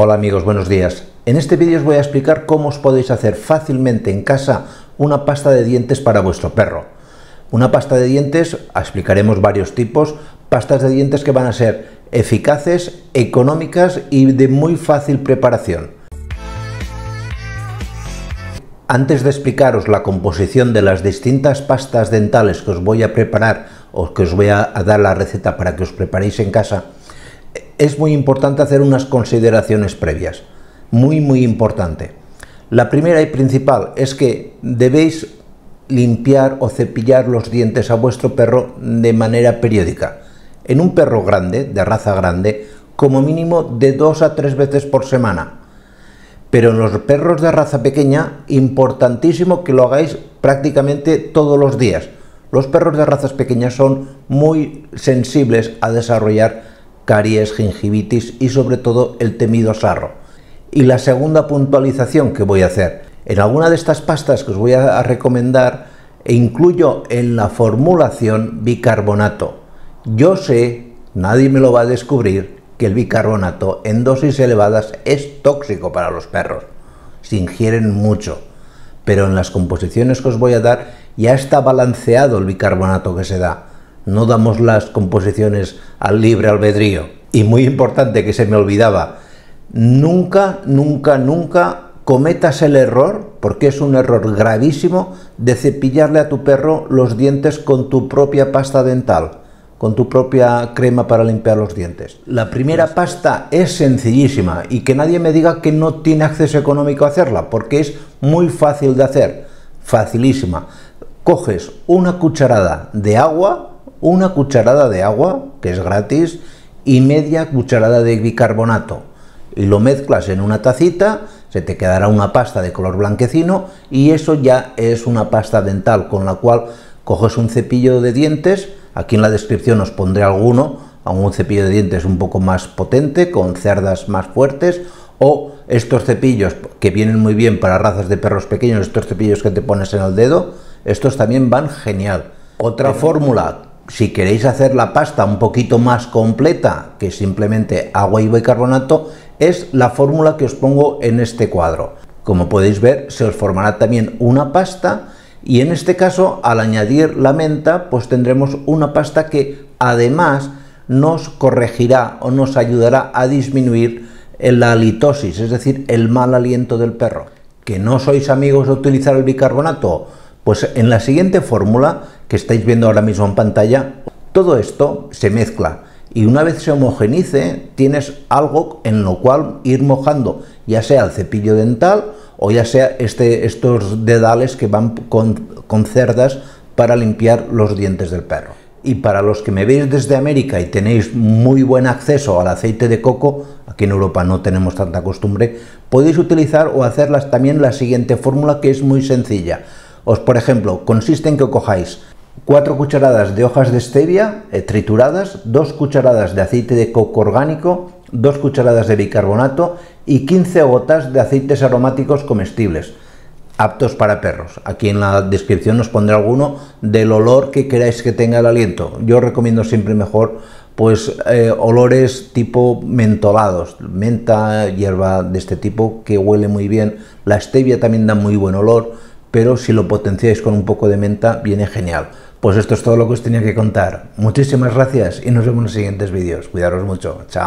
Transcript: Hola amigos, buenos días. En este vídeo os voy a explicar cómo os podéis hacer fácilmente en casa una pasta de dientes para vuestro perro. Una pasta de dientes, explicaremos varios tipos, pastas de dientes que van a ser eficaces, económicas y de muy fácil preparación. Antes de explicaros la composición de las distintas pastas dentales que os voy a preparar o que os voy a dar la receta para que os preparéis en casa, es muy importante hacer unas consideraciones previas. Muy importante. La primera y principal es que debéis limpiar o cepillar los dientes a vuestro perro de manera periódica. En un perro grande, de raza grande, como mínimo de 2 a 3 veces por semana. Pero en los perros de raza pequeña, importantísimo que lo hagáis prácticamente todos los días. Los perros de razas pequeñas son muy sensibles a desarrollar caries, gingivitis y sobre todo el temido sarro. Y la segunda puntualización que voy a hacer, en alguna de estas pastas que os voy a recomendar, incluyo en la formulación bicarbonato. Yo sé, nadie me lo va a descubrir, que el bicarbonato en dosis elevadas es tóxico para los perros, se ingieren mucho, pero en las composiciones que os voy a dar ya está balanceado el bicarbonato que se da, no damos las composiciones al libre albedrío. Y muy importante que se me olvidaba, nunca cometas el error, porque es un error gravísimo, de cepillarle a tu perro los dientes con tu propia pasta dental, con tu propia crema para limpiar los dientes. La primera pasta es sencillísima y que nadie me diga que no tiene acceso económico a hacerla, porque es muy fácil de hacer, facilísima. Coges una cucharada de agua, que es gratis, y media cucharada de bicarbonato, y lo mezclas en una tacita, se te quedará una pasta de color blanquecino, y eso ya es una pasta dental, con la cual coges un cepillo de dientes. Aquí en la descripción os pondré algún cepillo de dientes un poco más potente, con cerdas más fuertes, o estos cepillos que vienen muy bien para razas de perros pequeños, estos cepillos que te pones en el dedo, estos también van genial. Otra fórmula, si queréis hacer la pasta un poquito más completa que simplemente agua y bicarbonato, es la fórmula que os pongo en este cuadro. Como podéis ver, se os formará también una pasta. Y en este caso, al añadir la menta, pues tendremos una pasta que además nos corregirá o nos ayudará a disminuir la halitosis, es decir, el mal aliento del perro. ¿Que no sois amigos de utilizar el bicarbonato? Pues en la siguiente fórmula, que estáis viendo ahora mismo en pantalla, todo esto se mezcla. Y una vez se homogenice, tienes algo en lo cual ir mojando, ya sea el cepillo dental o ya sea estos dedales que van con cerdas para limpiar los dientes del perro. Y para los que me veis desde América y tenéis muy buen acceso al aceite de coco, aquí en Europa no tenemos tanta costumbre, podéis utilizar o hacer también la siguiente fórmula, que es muy sencilla. Por ejemplo, consiste en que cojáis 4 cucharadas de hojas de stevia trituradas, 2 cucharadas de aceite de coco orgánico, 2 cucharadas de bicarbonato y 15 gotas de aceites aromáticos comestibles, aptos para perros. Aquí en la descripción os pondré alguno del olor que queráis que tenga el aliento. Yo recomiendo siempre mejor pues olores tipo mentolados, menta, hierba de este tipo que huele muy bien. La stevia también da muy buen olor, pero si lo potenciáis con un poco de menta viene genial. Pues esto es todo lo que os tenía que contar. Muchísimas gracias y nos vemos en los siguientes vídeos. Cuidaros mucho. Chao.